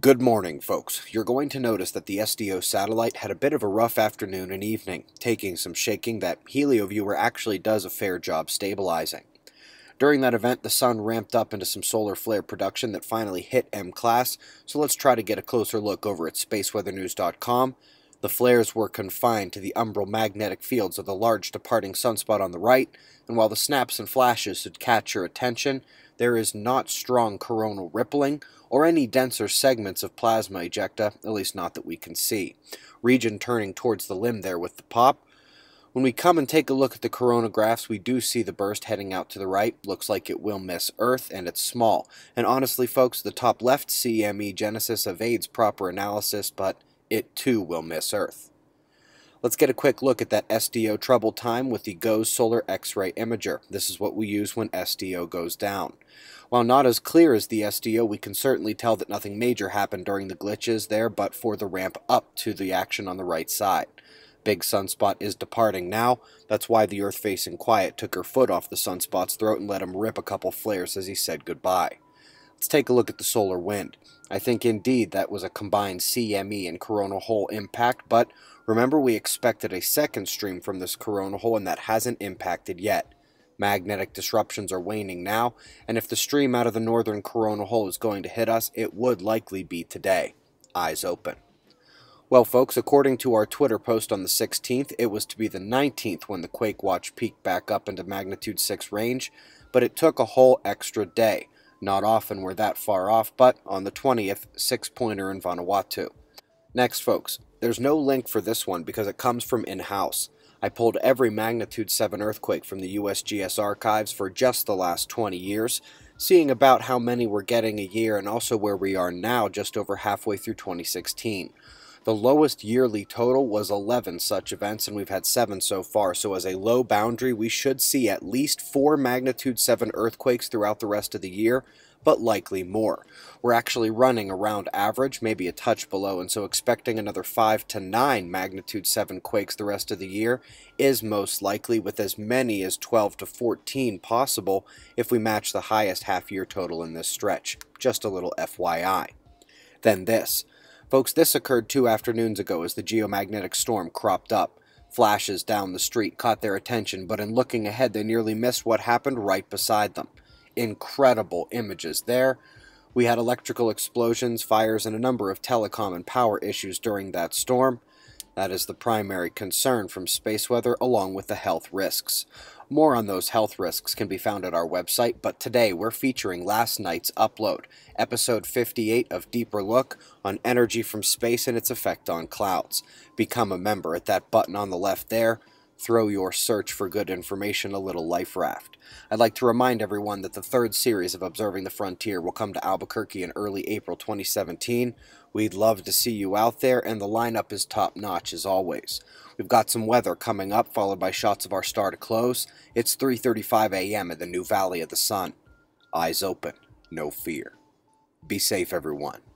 Good morning, folks. You're going to notice that the SDO satellite had a bit of a rough afternoon and evening, taking some shaking that Helio Viewer actually does a fair job stabilizing. During that event, the sun ramped up into some solar flare production that finally hit M-class, so let's try to get a closer look over at spaceweathernews.com. The flares were confined to the umbral magnetic fields of the large departing sunspot on the right, and while the snaps and flashes should catch your attention, there is not strong coronal rippling or any denser segments of plasma ejecta, at least not that we can see. Region turning towards the limb there with the pop. When we come and take a look at the coronagraphs, we do see the burst heading out to the right. Looks like it will miss Earth, and it's small. And honestly, folks, the top left CME genesis evades proper analysis, but it too will miss Earth. Let's get a quick look at that SDO trouble time with the GOES Solar X-ray Imager. This is what we use when SDO goes down. While not as clear as the SDO, we can certainly tell that nothing major happened during the glitches there but for the ramp up to the action on the right side. Big sunspot is departing now. That's why the Earth-facing Quiet took her foot off the sunspot's throat and let him rip a couple flares as he said goodbye. Let's take a look at the solar wind. I think indeed that was a combined CME and coronal hole impact, but remember we expected a second stream from this coronal hole and that hasn't impacted yet. Magnetic disruptions are waning now, and if the stream out of the northern coronal hole is going to hit us, it would likely be today. Eyes open. Well, folks, according to our Twitter post on the 16th, it was to be the 19th when the Quake Watch peaked back up into magnitude 6 range, but it took a whole extra day. Not often we're that far off, but on the 20th, 6-pointer in Vanuatu. Next, folks, there's no link for this one because it comes from in-house. I pulled every magnitude 7 earthquake from the USGS archives for just the last 20 years, seeing about how many we're getting a year and also where we are now just over halfway through 2016. The lowest yearly total was 11 such events, and we've had 7 so far, so as a low boundary we should see at least 4 magnitude 7 earthquakes throughout the rest of the year, but likely more. We're actually running around average, maybe a touch below, and so expecting another 5 to 9 magnitude 7 quakes the rest of the year is most likely, with as many as 12 to 14 possible if we match the highest half-year total in this stretch. Just a little FYI. Then this. Folks, this occurred 2 afternoons ago as the geomagnetic storm cropped up. Flashes down the street caught their attention, but in looking ahead they nearly missed what happened right beside them. Incredible images there. We had electrical explosions, fires, and a number of telecom and power issues during that storm. That is the primary concern from space weather, along with the health risks. More on those health risks can be found at our website, but today we're featuring last night's upload, episode 58 of Deeper Look, on energy from space and its effect on clouds. Become a member at that button on the left there. Throw your search for good information a little life raft. I'd like to remind everyone that the 3rd series of Observing the Frontier will come to Albuquerque in early April 2017. We'd love to see you out there, and the lineup is top-notch as always. We've got some weather coming up, followed by shots of our star to close. It's 3:35 a.m. in the new Valley of the Sun. Eyes open, no fear. Be safe, everyone.